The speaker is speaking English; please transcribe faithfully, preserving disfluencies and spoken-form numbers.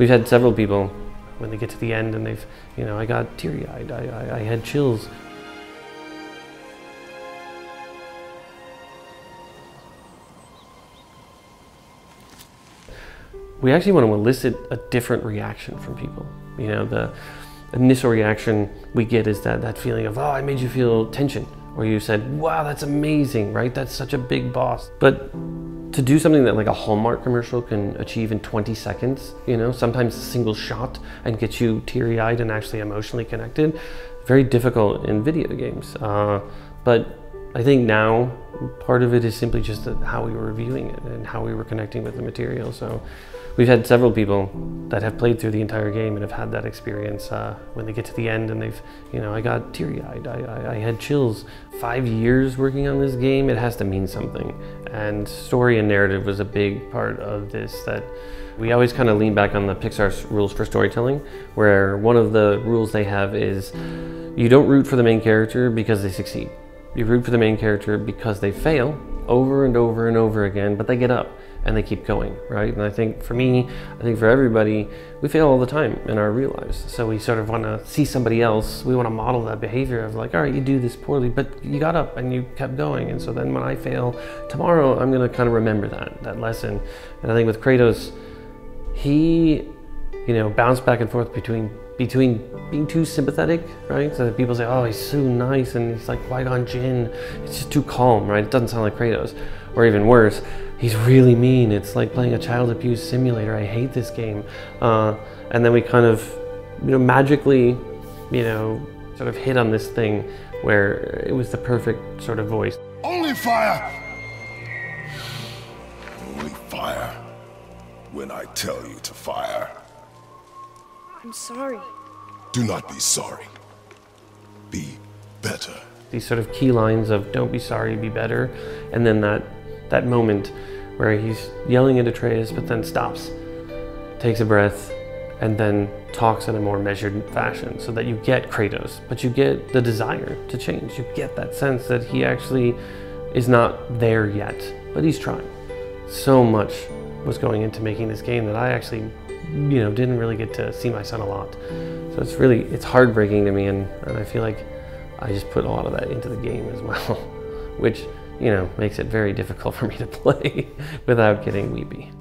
We've had several people, when they get to the end and they've, you know, I got teary-eyed, I, I, I had chills. We actually want to elicit a different reaction from people. You know, the initial reaction we get is that, that feeling of, oh, I made you feel tension. Or you said, wow, that's amazing, right? That's such a big boss. But to do something that like a Hallmark commercial can achieve in twenty seconds, you know, sometimes a single shot and get you teary-eyed and actually emotionally connected, very difficult in video games. Uh, but I think now part of it is simply just how we were viewing it and how we were connecting with the material. So we've had several people that have played through the entire game and have had that experience uh, when they get to the end and they've, you know, I got teary-eyed, I, I, I had chills. Five years working on this game, it has to mean something. And story and narrative was a big part of this, that we always kind of lean back on the Pixar's rules for storytelling, where one of the rules they have is you don't root for the main character because they succeed. You root for the main character because they fail over and over and over again, but they get up and they keep going, right? And I think for me, I think for everybody, we fail all the time in our real lives. So we sort of want to see somebody else. We want to model that behavior of like, all right, you do this poorly, but you got up and you kept going. And so then when I fail tomorrow, I'm going to kind of remember that, that lesson. And I think with Kratos, he, you know, bounced back and forth between between being too sympathetic, right? So that people say, oh, he's so nice, and he's like Qui-Gon Jin. It's just too calm, right? It doesn't sound like Kratos. Or even worse, he's really mean. It's like playing a child abuse simulator. I hate this game. Uh, and then we kind of, you know, magically, you know, sort of hit on this thing where it was the perfect sort of voice. Only fire! Only fire when I tell you to fire. I'm sorry. Do not be sorry. Be better. These sort of key lines of don't be sorry, be better. And then that, that moment where he's yelling at Atreus, but then stops, takes a breath, and then talks in a more measured fashion so that you get Kratos, but you get the desire to change. You get that sense that he actually is not there yet, but he's trying. So much was going into making this game that I actually you know, didn't really get to see my son a lot. So it's really, it's heartbreaking to me, and, and I feel like I just put a lot of that into the game as well, which, you know, makes it very difficult for me to play without getting weepy.